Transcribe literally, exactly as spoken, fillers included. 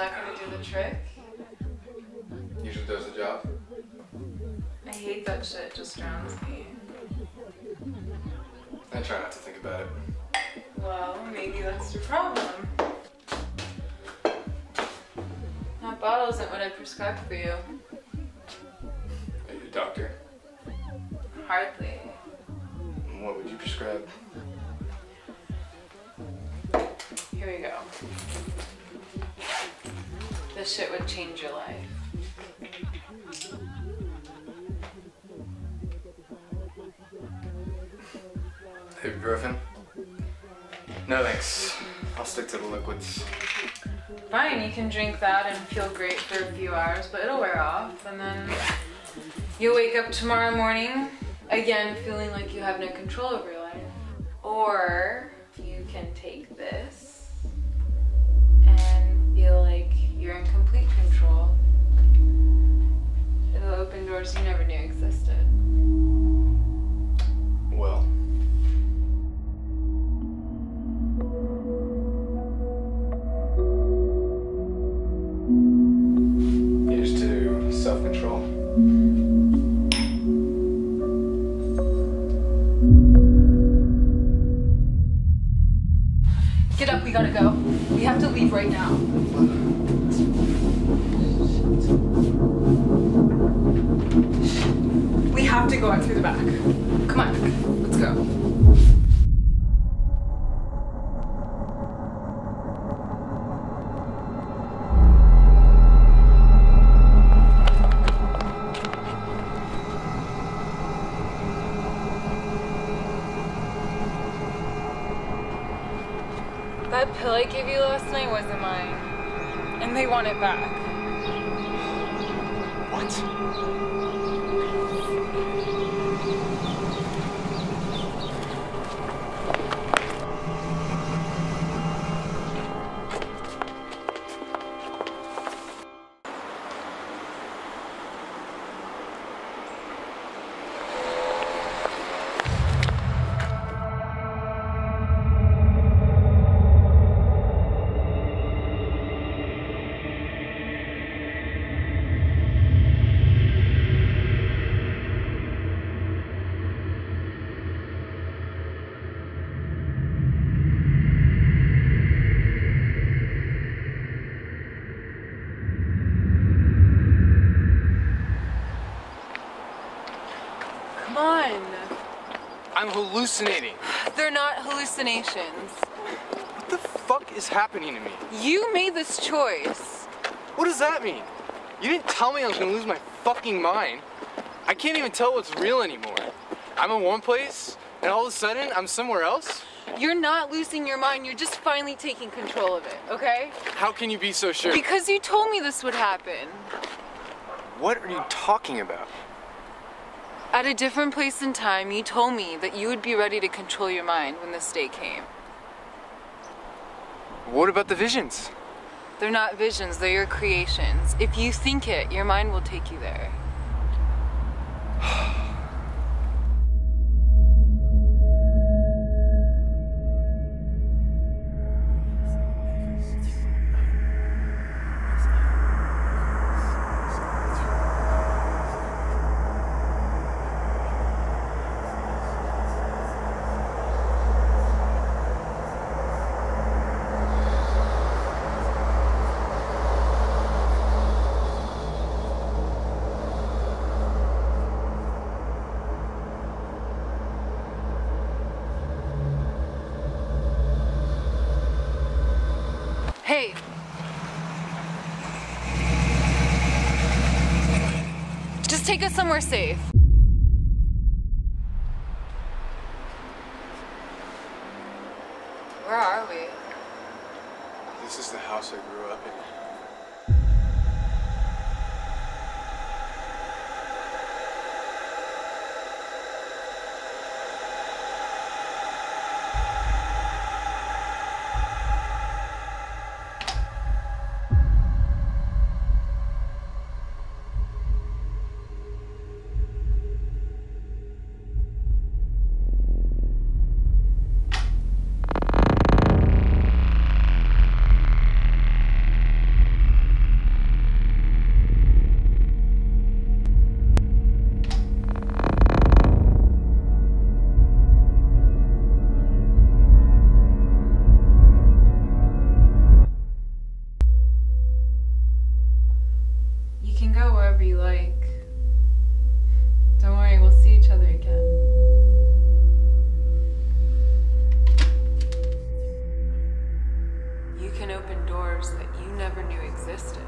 not going to do the trick. Usually does the job. I hate that shit, it just drowns me. I try not to think about it. Well, maybe that's your problem. That bottle isn't what I prescribed for you. Are you a doctor? Hardly. And what would you prescribe? Here we go. This shit would change your life. Ibuprofen? No thanks. I'll stick to the liquids. Fine, you can drink that and feel great for a few hours, but it'll wear off, and then you'll wake up tomorrow morning again feeling like you have no control over your life. Or you can take this and feel like you're in complete control. It'll open doors you never knew existed. Well. Get up, we gotta go. We have to leave right now. We have to go out through the back. Come on, let's go. That pill I gave you last night wasn't mine, and they want it back. What? I'm hallucinating. They're not hallucinations. What the fuck is happening to me? You made this choice. What does that mean? You didn't tell me I was gonna lose my fucking mind. I can't even tell what's real anymore. I'm in one place, and all of a sudden, I'm somewhere else? You're not losing your mind. You're just finally taking control of it, okay? How can you be so sure? Because you told me this would happen. What are you talking about? At a different place in time, you told me that you would be ready to control your mind when this day came. What about the visions? They're not visions, they're your creations. If you think it, your mind will take you there. Hey! Just take us somewhere safe. Where are we? This is the house I grew up in. whatever you like. Don't worry, we'll see each other again. You can open doors that you never knew existed.